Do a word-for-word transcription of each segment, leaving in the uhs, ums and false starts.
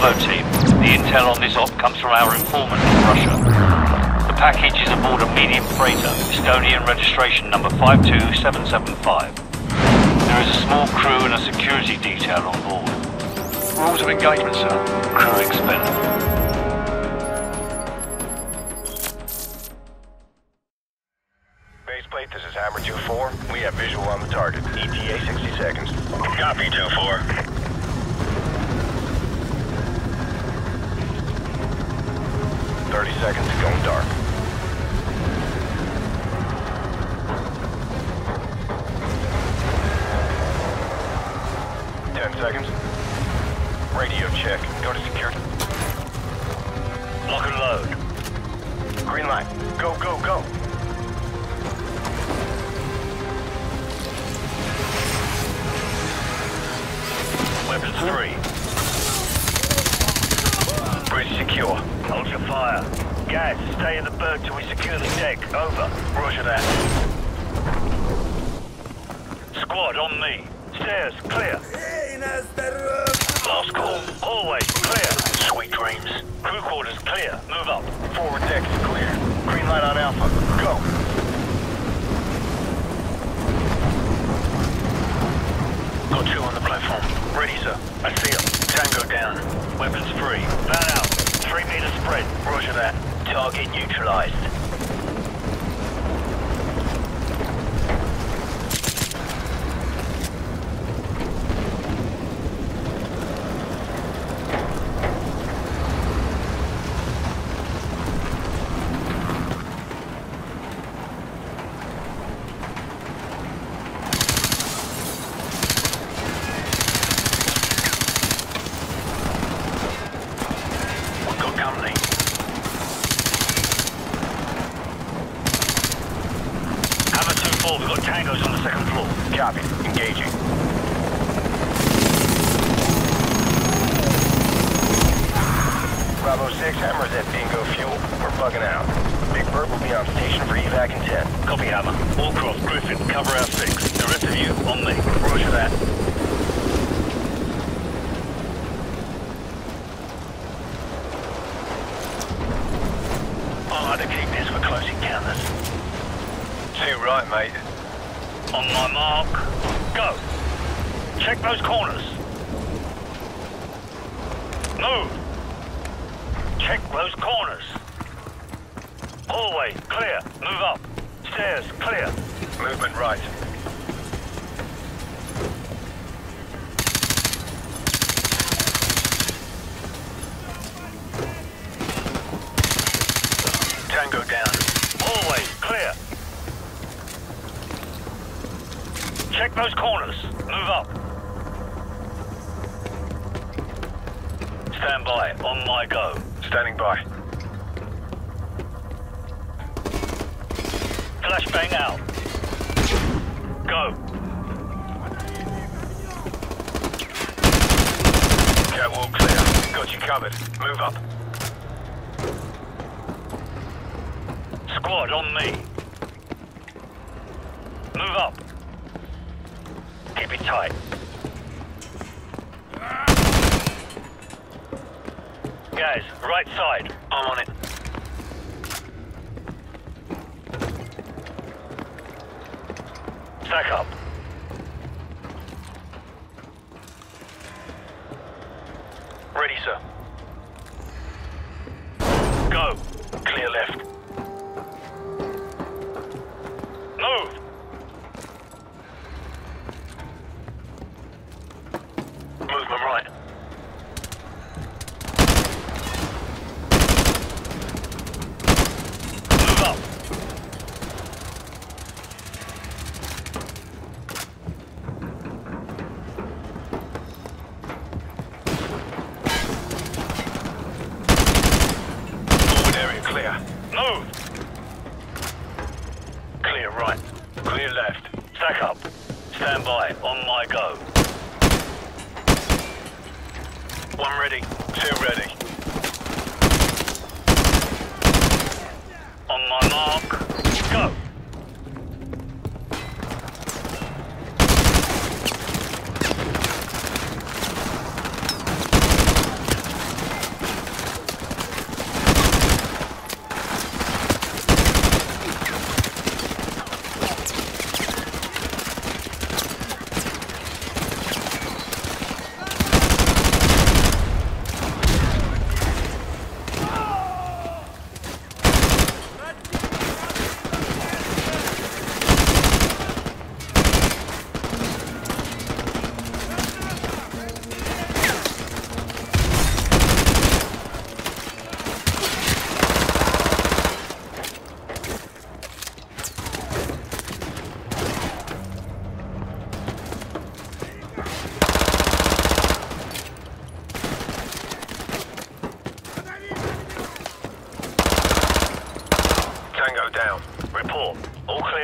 Bravo team, the intel on this op comes from our informant in Russia. The package is aboard a medium freighter, Estonian registration number five two seven seven five. There is a small crew and a security detail on board. Rules of engagement, sir. Crew expelled. This is Hammer two four. We have visual on the target. E T A sixty seconds. Copy, two four. thirty seconds going dark. ten seconds. Radio check. Go to security. Lock and load. Green light. Go, go, go. Weapon three. Bridge secure. Hold your fire. Guys, stay in the berg till we secure the deck. Over. Roger that. Squad on me. Stairs clear. Last call. Hallway clear. Sweet dreams. Crew quarters clear. Move up. Forward deck clear. Green light on Alpha. Go. Got two on the platform. Ready, sir. I see him. Tango down. Weapons free. Van out. Three meter spread. Roger that. Target neutralized.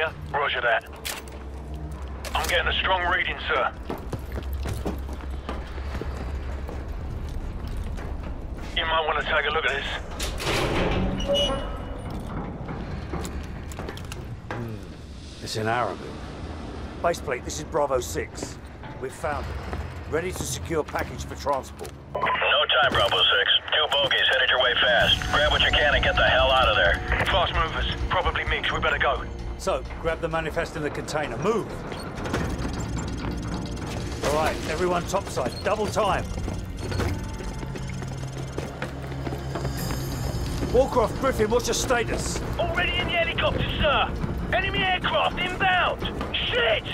clear. Roger that. I'm getting a strong reading, sir. You might want to take a look at this. Mm. It's in Arabic. Baseplate, this is Bravo six. We've found it. Ready to secure package for transport. No time, Bravo six. Two bogeys headed your way fast. Grab what you can and get the hell out of there. Fast movers. Probably mixed. We better go. So, grab the manifest in the container. Move! All right, everyone topside. Double time. Walcroft Griffin, what's your status? Already in the helicopter, sir. Enemy aircraft inbound. Shit!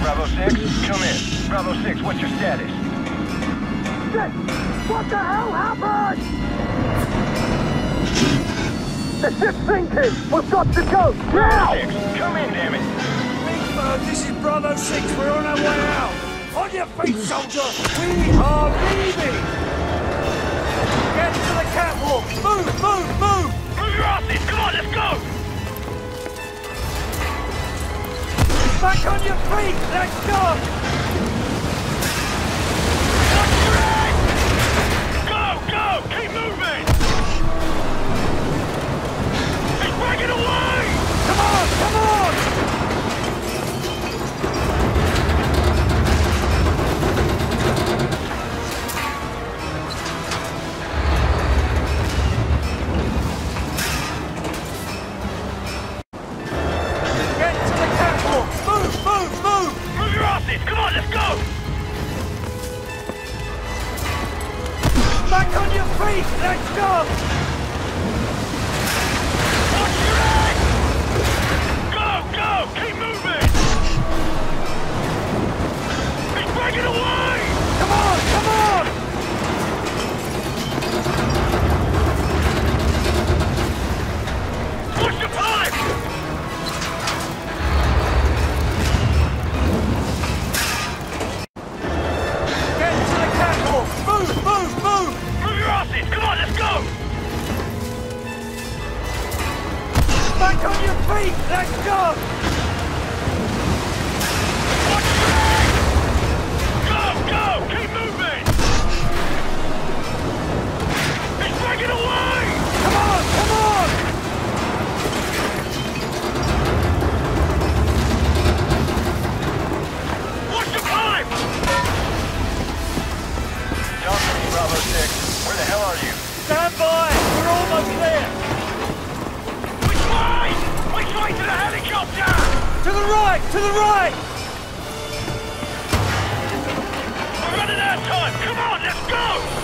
Bravo six, come in. Bravo six, what's your status? Shit! What the hell happened? The ship's sinking! We've got to go! Now! Bravo six, come in, damn it! Big Bird, this is Bravo six. We're on our way out. On your feet, soldier! We are leaving! Get to the catwalk! Move! Move! Move! Move your asses! Come on, let's go! Back on your feet! Let's go! Go! Go! Keep moving! He's breaking away! Come on! Come on! Come on, let's go!